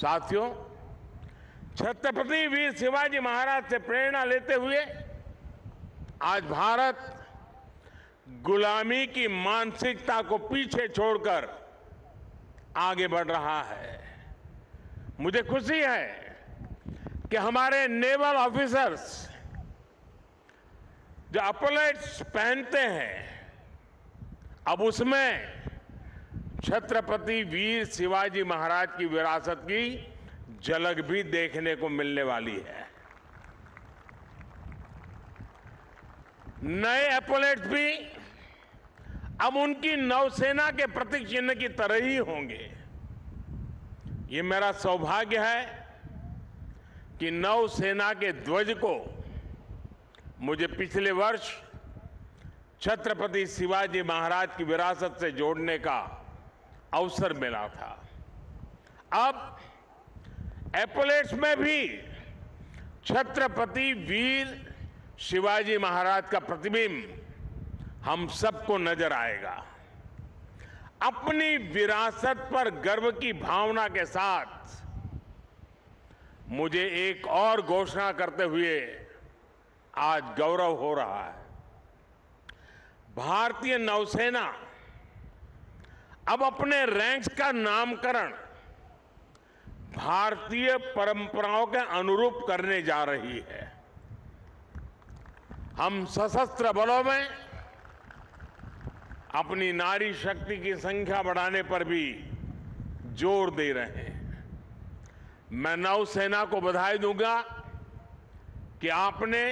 साथियों, छत्रपति वीर शिवाजी महाराज से प्रेरणा लेते हुए आज भारत गुलामी की मानसिकता को पीछे छोड़कर आगे बढ़ रहा है। मुझे खुशी है कि हमारे नेवल ऑफिसर्स जो एपौलेट्स पहनते हैं, अब उसमें छत्रपति वीर शिवाजी महाराज की विरासत की झलक भी देखने को मिलने वाली है। नए एपौलेट्स भी अब उनकी नौसेना के प्रतीक चिन्ह की तरह ही होंगे। ये मेरा सौभाग्य है कि नौसेना के ध्वज को मुझे पिछले वर्ष छत्रपति शिवाजी महाराज की विरासत से जोड़ने का अवसर मिला था। अब एपौलेट्स में भी छत्रपति वीर शिवाजी महाराज का प्रतिबिंब हम सबको नजर आएगा। अपनी विरासत पर गर्व की भावना के साथ मुझे एक और घोषणा करते हुए आज गौरव हो रहा है। भारतीय नौसेना अब अपने रैंक्स का नामकरण भारतीय परंपराओं के अनुरूप करने जा रही है। हम सशस्त्र बलों में अपनी नारी शक्ति की संख्या बढ़ाने पर भी जोर दे रहे हैं। मैं नौसेना को बधाई दूंगा कि आपने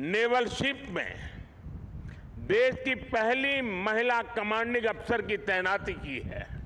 नेवल शिप में देश की पहली महिला कमांडिंग अफसर की तैनाती की है।